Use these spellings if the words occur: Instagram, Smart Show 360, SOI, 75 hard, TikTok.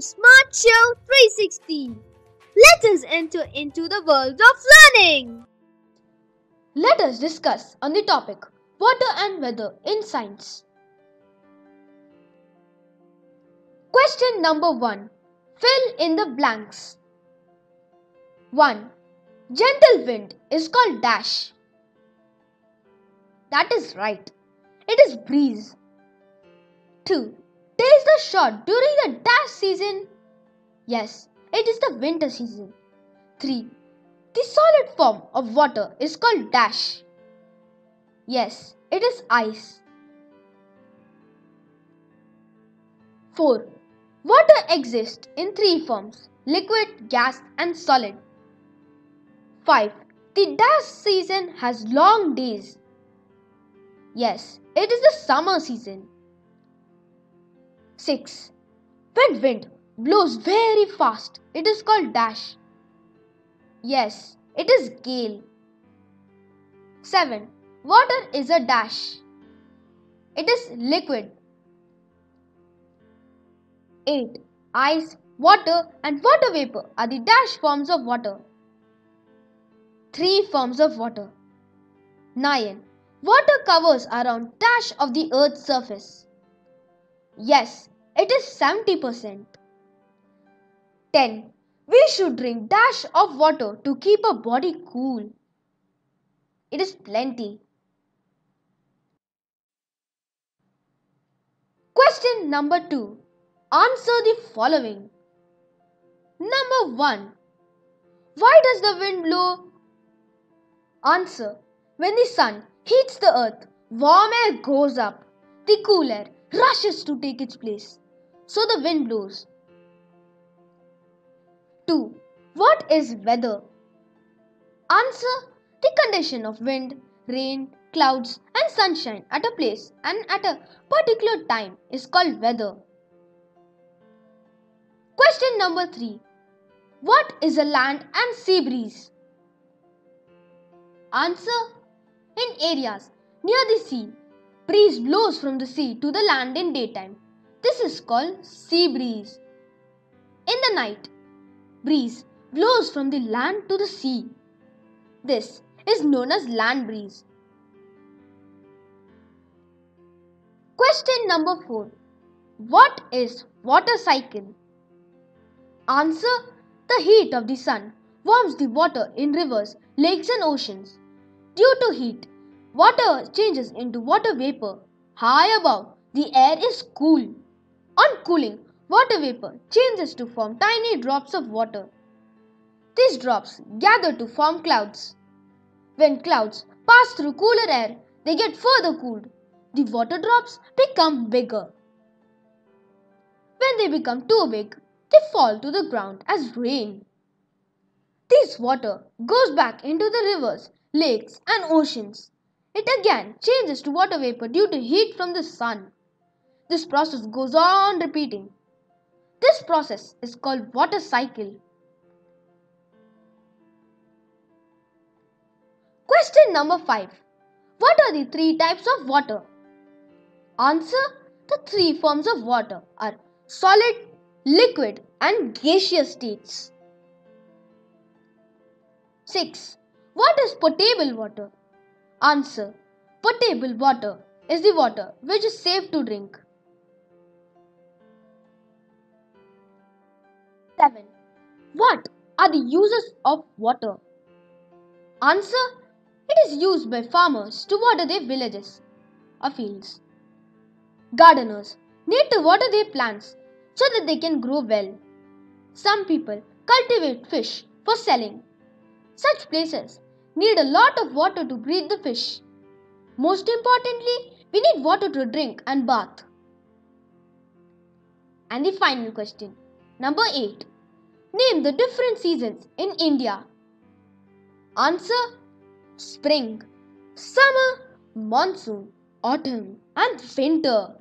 to Smart Show 360. Let us enter into the world of learning. Let us discuss on the topic water and weather in science. Question number 1. Fill in the blanks. 1. Gentle wind is called dash. That is right. It is breeze. 2. Tails are short during the dash season. Yes, it is the winter season. 3. The solid form of water is called dash. Yes, it is ice. 4. Water exists in three forms: liquid, gas, and solid. 5. The dash season has long days. Yes, it is the summer season. 6. When wind blows very fast, it is called dash. Yes, it is gale. 7. Water is a dash. It is liquid. 8. Ice, water, and water vapor are the dash forms of water. 3 forms of water. 9. Water covers around dash of the earth's surface. Yes, it is 70%. 10. We should drink dash of water to keep our body cool. It is plenty. Question number 2. Answer the following. Number 1. Why does the wind blow? Answer. When the sun heats the earth, warm air goes up. The cool air rushes to take its place. So the wind blows. 2. What is weather? Answer. The condition of wind, rain, clouds, and sunshine at a place and at a particular time is called weather. Question number 3. What is a land and sea breeze? Answer. In areas near the sea, breeze blows from the sea to the land in daytime. This is called sea breeze. In the night, breeze blows from the land to the sea. This is known as land breeze. Question number 4. What is water cycle? Answer. The heat of the sun warms the water in rivers, lakes, and oceans. Due to heat, water changes into water vapor. High above, the air is cool. On cooling, water vapor changes to form tiny drops of water. These drops gather to form clouds. When clouds pass through cooler air, they get further cooled. The water drops become bigger. When they become too big, they fall to the ground as rain. This water goes back into the rivers, lakes, and oceans. It again changes to water vapor due to heat from the sun. This process goes on repeating. This process is called water cycle. Question number 5. What are the three types of water? Answer. The three forms of water are solid, liquid, and gaseous states. 6. What is potable water? Answer. Potable water is the water which is safe to drink. 7. What are the uses of water? Answer. It is used by farmers to water their villages or fields. Gardeners need to water their plants so that they can grow well. Some people cultivate fish for selling. Such places need a lot of water to breed the fish. Most importantly, we need water to drink and bath. And the final question, number 8. Name the different seasons in India. Answer. Spring, summer, monsoon, autumn, and winter.